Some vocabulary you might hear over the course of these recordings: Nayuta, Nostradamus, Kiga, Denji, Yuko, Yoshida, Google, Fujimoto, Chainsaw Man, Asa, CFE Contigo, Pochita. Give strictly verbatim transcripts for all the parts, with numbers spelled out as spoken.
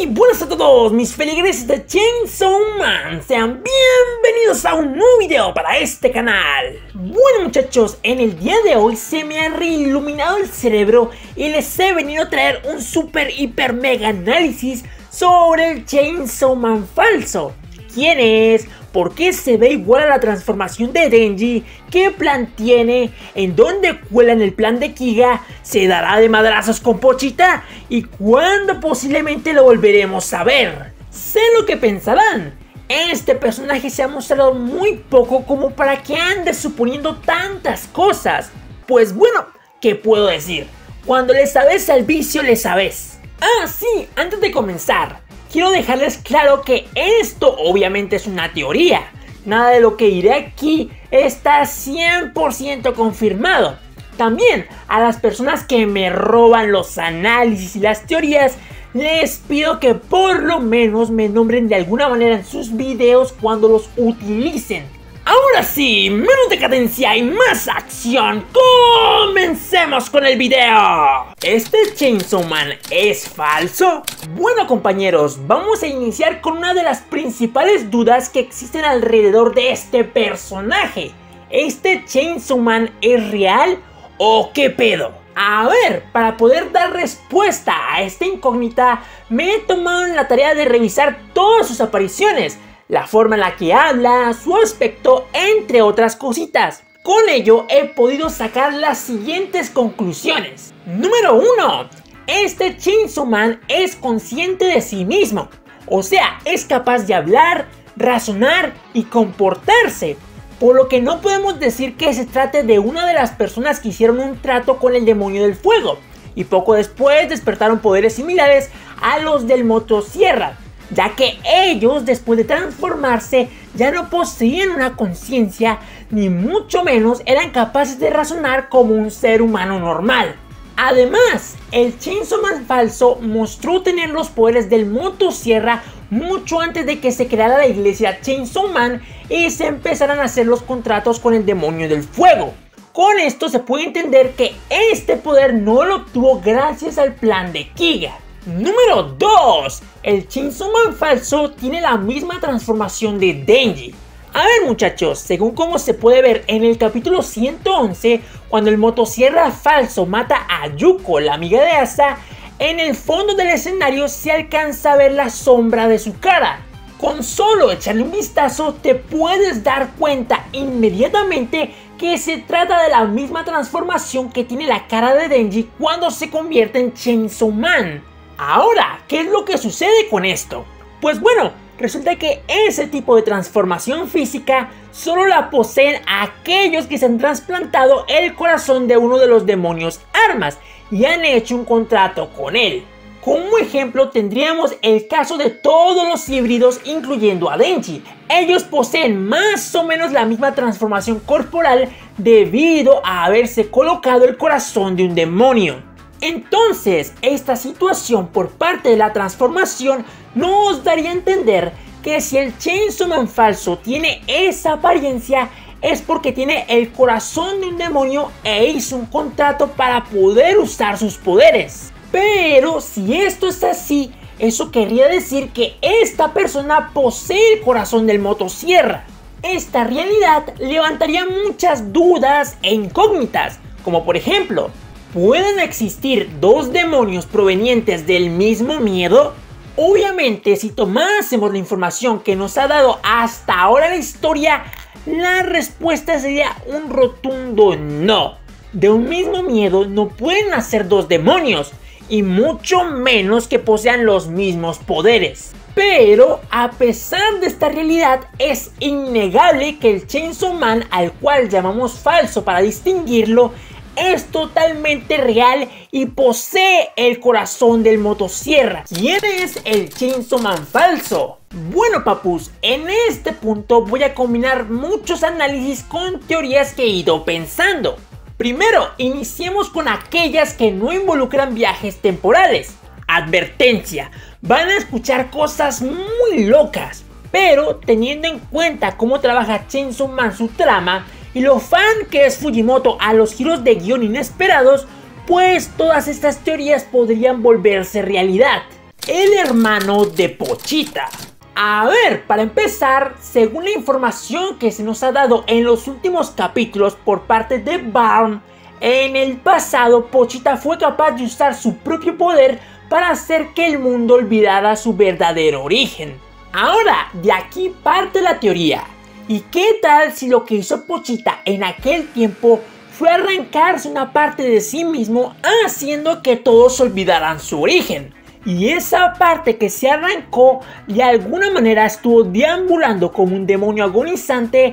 Muy buenas a todos mis feligreses de Chainsaw Man, sean bienvenidos a un nuevo video para este canal. Bueno muchachos, en el día de hoy se me ha reiluminado el cerebro y les he venido a traer un super hiper mega análisis sobre el Chainsaw Man falso. ¿Quién es? ¿Por qué se ve igual a la transformación de Denji? ¿Qué plan tiene? ¿En dónde cuelan el plan de Kiga? ¿Se dará de madrazos con Pochita? ¿Y cuándo posiblemente lo volveremos a ver? Sé lo que pensarán. Este personaje se ha mostrado muy poco como para que ande suponiendo tantas cosas. Pues bueno, ¿qué puedo decir? Cuando le sabes al vicio, le sabes. Ah, sí, antes de comenzar, quiero dejarles claro que esto obviamente es una teoría. Nada de lo que diré aquí está cien por ciento confirmado. También a las personas que me roban los análisis y las teorías, les pido que por lo menos me nombren de alguna manera en sus videos cuando los utilicen. Ahora sí, menos decadencia y más acción. ¡Comencemos con el video! ¿Este Chainsaw Man es falso? Bueno compañeros, vamos a iniciar con una de las principales dudas que existen alrededor de este personaje. ¿Este Chainsaw Man es real o qué pedo? A ver, para poder dar respuesta a esta incógnita, me he tomado en la tarea de revisar todas sus apariciones, la forma en la que habla, su aspecto, entre otras cositas. Con ello he podido sacar las siguientes conclusiones. Número uno. Este Chainsaw Man es consciente de sí mismo. O sea, es capaz de hablar, razonar y comportarse. Por lo que no podemos decir que se trate de una de las personas que hicieron un trato con el demonio del fuego y poco después despertaron poderes similares a los del motosierra, ya que ellos, después de transformarse, ya no poseían una conciencia, ni mucho menos eran capaces de razonar como un ser humano normal. Además, el Chainsaw Man falso mostró tener los poderes del motosierra mucho antes de que se creara la iglesia Chainsaw Man y se empezaran a hacer los contratos con el demonio del fuego. Con esto se puede entender que este poder no lo obtuvo gracias al plan de Kiga. Número dos. El Chainsaw Man falso tiene la misma transformación de Denji. A ver muchachos, según como se puede ver en el capítulo ciento once, cuando el motosierra falso mata a Yuko, la amiga de Asa, en el fondo del escenario se alcanza a ver la sombra de su cara. Con solo echarle un vistazo te puedes dar cuenta inmediatamente que se trata de la misma transformación que tiene la cara de Denji cuando se convierte en Chainsaw Man. Ahora, ¿qué es lo que sucede con esto? Pues bueno, resulta que ese tipo de transformación física solo la poseen aquellos que se han trasplantado el corazón de uno de los demonios armas y han hecho un contrato con él. Como ejemplo tendríamos el caso de todos los híbridos incluyendo a Denji. Ellos poseen más o menos la misma transformación corporal debido a haberse colocado el corazón de un demonio. Entonces, esta situación por parte de la transformación nos daría a entender que si el Chainsaw Man falso tiene esa apariencia es porque tiene el corazón de un demonio e hizo un contrato para poder usar sus poderes. Pero si esto es así, eso querría decir que esta persona posee el corazón del motosierra. Esta realidad levantaría muchas dudas e incógnitas, como por ejemplo, ¿pueden existir dos demonios provenientes del mismo miedo? Obviamente, si tomásemos la información que nos ha dado hasta ahora la historia, la respuesta sería un rotundo no. De un mismo miedo no pueden nacer dos demonios, y mucho menos que posean los mismos poderes. Pero a pesar de esta realidad, es innegable que el Chainsaw Man, al cual llamamos falso para distinguirlo, es totalmente real y posee el corazón del motosierra. ¿Quién es el Chainsaw Man falso? Bueno papus, en este punto voy a combinar muchos análisis con teorías que he ido pensando. Primero, iniciemos con aquellas que no involucran viajes temporales. Advertencia, van a escuchar cosas muy locas, pero teniendo en cuenta cómo trabaja Chainsaw Man su trama, y lo fan que es Fujimoto a los giros de guión inesperados, pues todas estas teorías podrían volverse realidad. el hermano de Pochita. A ver, para empezar, según la información que se nos ha dado en los últimos capítulos por parte de Barn, en el pasado Pochita fue capaz de usar su propio poder para hacer que el mundo olvidara su verdadero origen. Ahora, de aquí parte la teoría. ¿Y qué tal si lo que hizo Pochita en aquel tiempo fue arrancarse una parte de sí mismo, haciendo que todos olvidaran su origen? Y esa parte que se arrancó de alguna manera estuvo deambulando como un demonio agonizante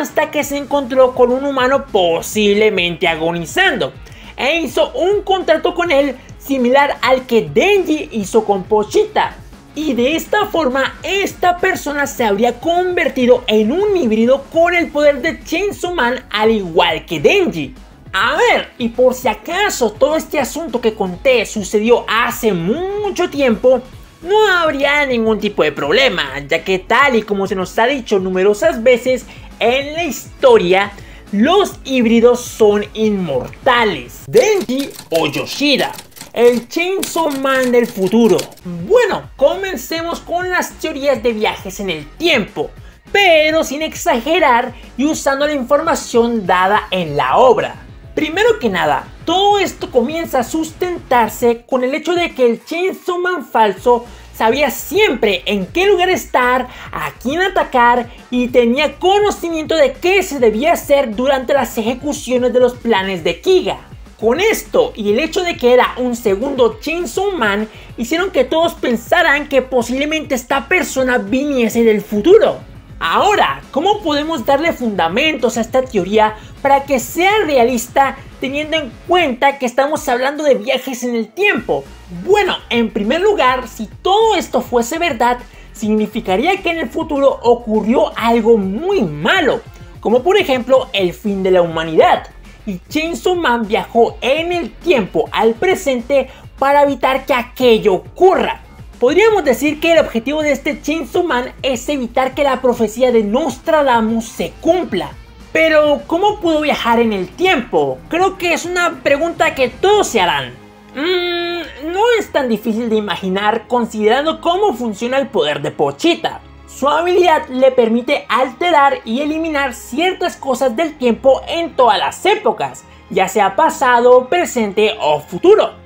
hasta que se encontró con un humano posiblemente agonizando e hizo un contrato con él similar al que Denji hizo con Pochita, y de esta forma esta persona se habría convertido en un híbrido con el poder de Chainsaw Man al igual que Denji. A ver, y por si acaso todo este asunto que conté sucedió hace mucho tiempo, no habría ningún tipo de problema, ya que tal y como se nos ha dicho numerosas veces en la historia, los híbridos son inmortales. Denji o Yoshida, el Chainsaw Man del futuro. Bueno, comencemos con las teorías de viajes en el tiempo, pero sin exagerar y usando la información dada en la obra. Primero que nada, todo esto comienza a sustentarse con el hecho de que el Chainsaw Man falso sabía siempre en qué lugar estar, a quién atacar y tenía conocimiento de qué se debía hacer durante las ejecuciones de los planes de Kiga. Con esto y el hecho de que era un segundo Chainsaw Man, hicieron que todos pensaran que posiblemente esta persona viniese del futuro. Ahora, ¿cómo podemos darle fundamentos a esta teoría para que sea realista teniendo en cuenta que estamos hablando de viajes en el tiempo? Bueno, en primer lugar, si todo esto fuese verdad, significaría que en el futuro ocurrió algo muy malo, como por ejemplo el fin de la humanidad, y Chainsaw Man viajó en el tiempo al presente para evitar que aquello ocurra. Podríamos decir que el objetivo de este Chainsaw Man es evitar que la profecía de Nostradamus se cumpla. Pero, ¿cómo pudo viajar en el tiempo? Creo que es una pregunta que todos se harán. Mm, no es tan difícil de imaginar considerando cómo funciona el poder de Pochita. Su habilidad le permite alterar y eliminar ciertas cosas del tiempo en todas las épocas, ya sea pasado, presente o futuro.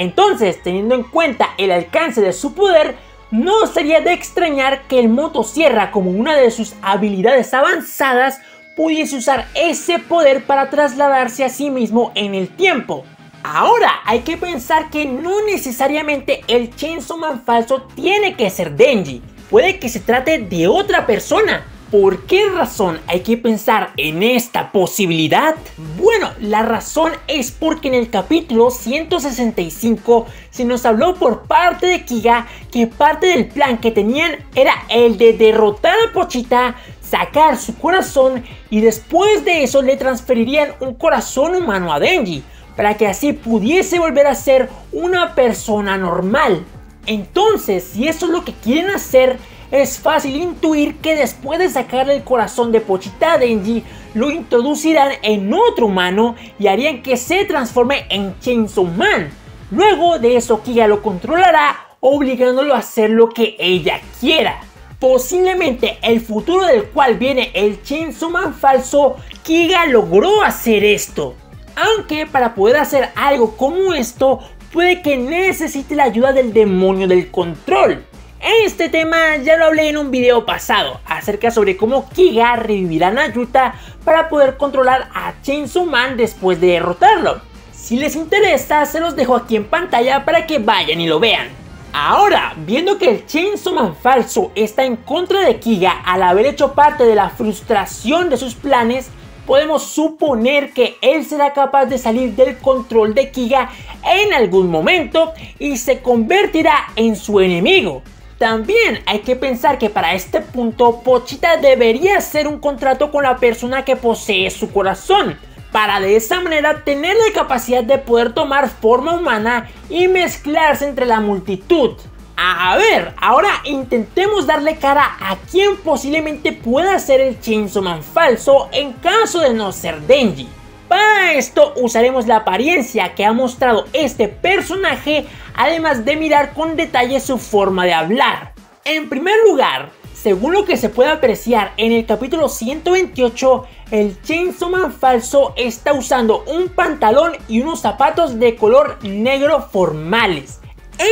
Entonces, teniendo en cuenta el alcance de su poder, no sería de extrañar que el motosierra, como una de sus habilidades avanzadas, pudiese usar ese poder para trasladarse a sí mismo en el tiempo. Ahora, hay que pensar que no necesariamente el Chainsaw Man falso tiene que ser Denji. Puede que se trate de otra persona. ¿Por qué razón hay que pensar en esta posibilidad? Bueno, la razón es porque en el capítulo ciento sesenta y cinco se nos habló por parte de Kiga que parte del plan que tenían era el de derrotar a Pochita, sacar su corazón y después de eso le transferirían un corazón humano a Denji para que así pudiese volver a ser una persona normal. Entonces, si eso es lo que quieren hacer, es fácil intuir que después de sacarle el corazón de Pochita a Denji, lo introducirán en otro humano y harían que se transforme en Chainsaw Man. Luego de eso Kiga lo controlará, obligándolo a hacer lo que ella quiera. Posiblemente el futuro del cual viene el Chainsaw Man falso, Kiga logró hacer esto. Aunque para poder hacer algo como esto, puede que necesite la ayuda del demonio del control. Este tema ya lo hablé en un video pasado acerca sobre cómo Kiga revivirá a Nayuta para poder controlar a Chainsaw Man después de derrotarlo. Si les interesa, se los dejo aquí en pantalla para que vayan y lo vean. Ahora, viendo que el Chainsaw Man falso está en contra de Kiga al haber hecho parte de la frustración de sus planes, podemos suponer que él será capaz de salir del control de Kiga en algún momento y se convertirá en su enemigo. También hay que pensar que para este punto Pochita debería hacer un contrato con la persona que posee su corazón, para de esa manera tener la capacidad de poder tomar forma humana y mezclarse entre la multitud. A ver, ahora intentemos darle cara a quien posiblemente pueda ser el Chainsaw Man falso en caso de no ser Denji. Para esto usaremos la apariencia que ha mostrado este personaje, además de mirar con detalle su forma de hablar. En primer lugar, según lo que se puede apreciar en el capítulo ciento veintiocho, el Chainsaw Man falso está usando un pantalón y unos zapatos de color negro formales.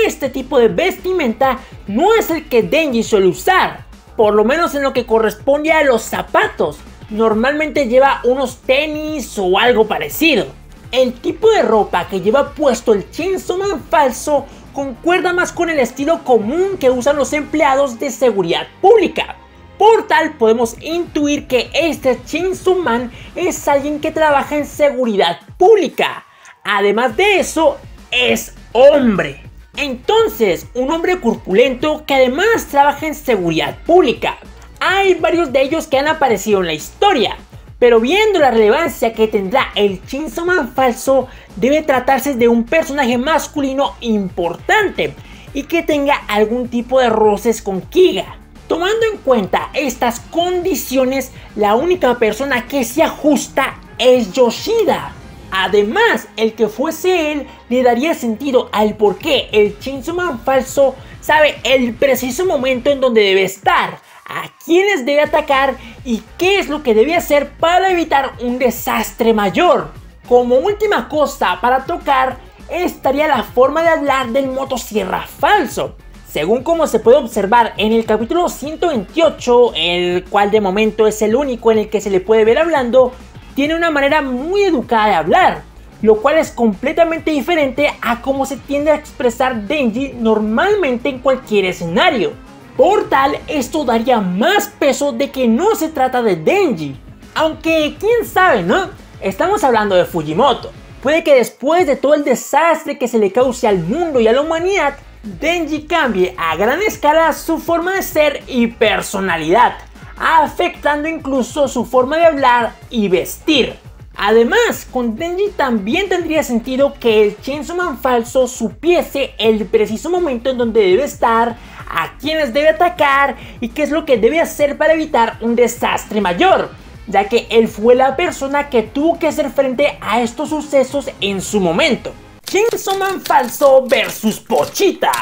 Este tipo de vestimenta no es el que Denji suele usar, por lo menos en lo que corresponde a los zapatos. Normalmente lleva unos tenis o algo parecido. El tipo de ropa que lleva puesto el Chainsaw Man falso concuerda más con el estilo común que usan los empleados de seguridad pública. Por tal, podemos intuir que este Chainsaw Man es alguien que trabaja en seguridad pública. Además de eso, es hombre. Entonces, un hombre corpulento que además trabaja en seguridad pública. Hay varios de ellos que han aparecido en la historia, pero viendo la relevancia que tendrá el Chainsaw Man falso, debe tratarse de un personaje masculino importante y que tenga algún tipo de roces con Kiga. Tomando en cuenta estas condiciones, la única persona que se ajusta es Yoshida. Además, el que fuese él le daría sentido al por qué el Chainsaw Man falso sabe el preciso momento en donde debe estar, a quiénes debe atacar y qué es lo que debe hacer para evitar un desastre mayor. Como última cosa para tocar estaría la forma de hablar del motosierra falso. Según como se puede observar en el capítulo ciento veintiocho, el cual de momento es el único en el que se le puede ver hablando, tiene una manera muy educada de hablar, lo cual es completamente diferente a cómo se tiende a expresar Denji normalmente en cualquier escenario. Por tal, esto daría más peso de que no se trata de Denji. Aunque, quién sabe, ¿no? Estamos hablando de Fujimoto. Puede que después de todo el desastre que se le cause al mundo y a la humanidad, Denji cambie a gran escala su forma de ser y personalidad, afectando incluso su forma de hablar y vestir. Además, con Denji también tendría sentido que el Chainsaw Man falso supiese el preciso momento en donde debe estar, a quiénes debe atacar y qué es lo que debe hacer para evitar un desastre mayor, ya que él fue la persona que tuvo que hacer frente a estos sucesos en su momento. Chainsaw Man falso versus Pochita.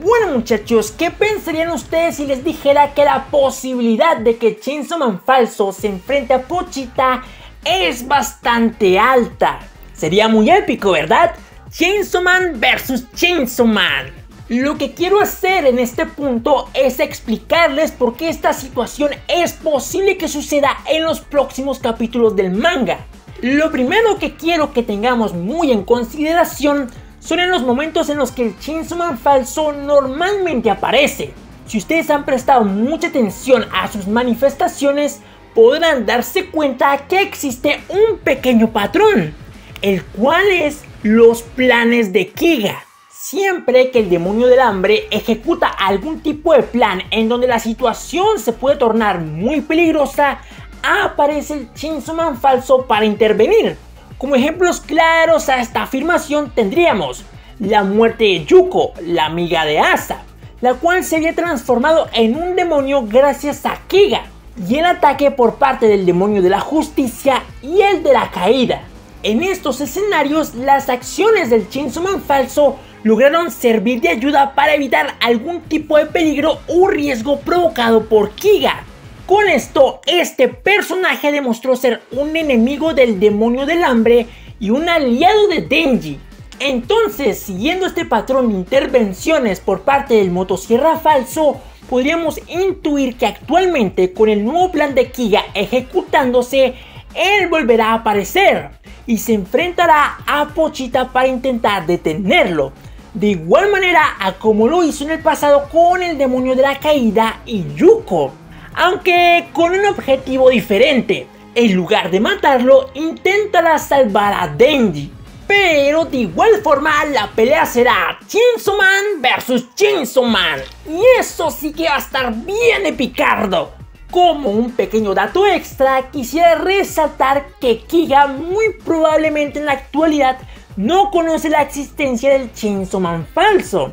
Bueno, muchachos, ¿qué pensarían ustedes si les dijera que la posibilidad de que Chainsaw Man falso se enfrente a Pochita es bastante alta? Sería muy épico, ¿verdad? Chainsaw Man versus Chainsaw Man. Lo que quiero hacer en este punto es explicarles por qué esta situación es posible que suceda en los próximos capítulos del manga. Lo primero que quiero que tengamos muy en consideración son en los momentos en los que el Chainsaw Man falso normalmente aparece. Si ustedes han prestado mucha atención a sus manifestaciones, podrán darse cuenta que existe un pequeño patrón, el cual es los planes de Kiga. Siempre que el demonio del hambre ejecuta algún tipo de plan en donde la situación se puede tornar muy peligrosa, aparece el Chainsaw Man falso para intervenir. Como ejemplos claros a esta afirmación tendríamos la muerte de Yuko, la amiga de Asa, la cual se había transformado en un demonio gracias a Kiga, y el ataque por parte del demonio de la justicia y el de la caída. En estos escenarios, las acciones del Chainsaw Man falso lograron servir de ayuda para evitar algún tipo de peligro o riesgo provocado por Kiga. Con esto, este personaje demostró ser un enemigo del demonio del hambre y un aliado de Denji. Entonces, siguiendo este patrón de intervenciones por parte del motosierra falso, podríamos intuir que actualmente, con el nuevo plan de Kiga ejecutándose, él volverá a aparecer y se enfrentará a Pochita para intentar detenerlo, de igual manera a como lo hizo en el pasado con el demonio de la caída y Yuko, aunque con un objetivo diferente. En lugar de matarlo, intentará salvar a Denji, pero de igual forma la pelea será Chainsaw Man versus Chainsaw Man, y eso sí que va a estar bien epicardo. Como un pequeño dato extra, quisiera resaltar que Kiga muy probablemente en la actualidad no conoce la existencia del Chainsaw Man falso.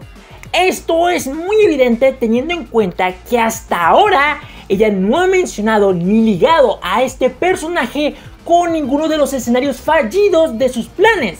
Esto es muy evidente teniendo en cuenta que hasta ahora ella no ha mencionado ni ligado a este personaje con ninguno de los escenarios fallidos de sus planes,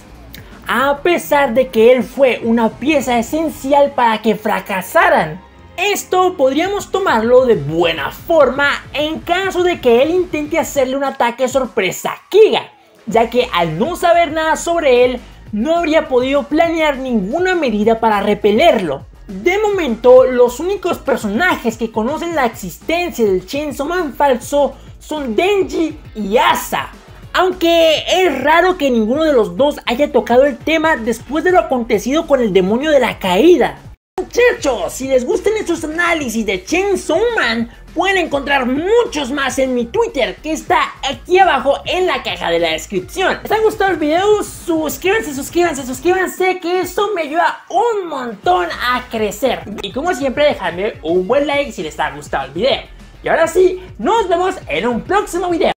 a pesar de que él fue una pieza esencial para que fracasaran. Esto podríamos tomarlo de buena forma en caso de que él intente hacerle un ataque sorpresa a Kiga, ya que al no saber nada sobre él, no habría podido planear ninguna medida para repelerlo. De momento, los únicos personajes que conocen la existencia del Chainsaw Man falso son Denji y Asa, aunque es raro que ninguno de los dos haya tocado el tema después de lo acontecido con el demonio de la caída. Muchachos, si les gustan estos análisis de Chainsaw Man, pueden encontrar muchos más en mi Twitter, que está aquí abajo en la caja de la descripción. ¿Les ha gustado el video? Suscríbanse, suscríbanse, suscríbanse, que eso me ayuda un montón a crecer. Y como siempre, dejadme un buen like si les ha gustado el video. Y ahora sí, nos vemos en un próximo video.